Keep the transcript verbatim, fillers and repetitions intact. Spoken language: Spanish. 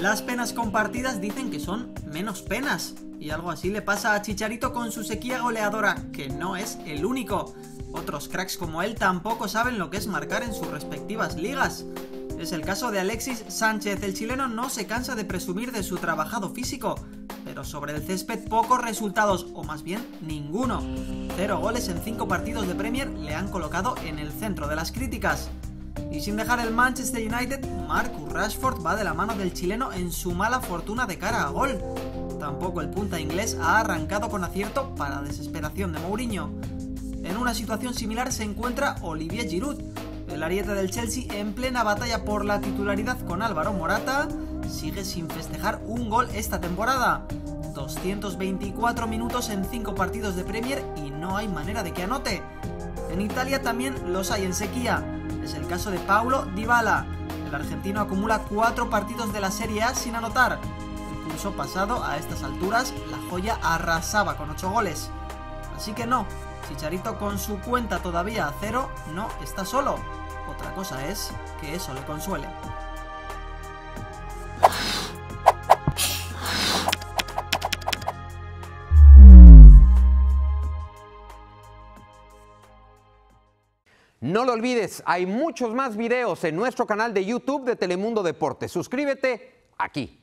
Las penas compartidas dicen que son menos penas, y algo así le pasa a Chicharito con su sequía goleadora, que no es el único. Otros cracks como él tampoco saben lo que es marcar en sus respectivas ligas. Es el caso de Alexis Sánchez. El chileno no se cansa de presumir de su trabajado físico, pero sobre el césped pocos resultados, o más bien ninguno. Cero goles en cinco partidos de Premier le han colocado en el centro de las críticas. Y sin dejar el Manchester United, Marcus Rashford va de la mano del chileno en su mala fortuna de cara a gol. Tampoco el punta inglés ha arrancado con acierto para desesperación de Mourinho. En una situación similar se encuentra Olivier Giroud, el ariete del Chelsea en plena batalla por la titularidad con Álvaro Morata, sigue sin festejar un gol esta temporada. doscientos veinticuatro minutos en cinco partidos de Premier y no hay manera de que anote. En Italia también los hay en sequía. Es el caso de Paulo Dybala. El argentino acumula cuatro partidos de la Serie A sin anotar. El curso pasado, a estas alturas, la joya arrasaba con ocho goles. Así que no, Chicharito con su cuenta todavía a cero no está solo. Otra cosa es que eso le consuele. No lo olvides, hay muchos más videos en nuestro canal de YouTube de Telemundo Deportes. Suscríbete aquí.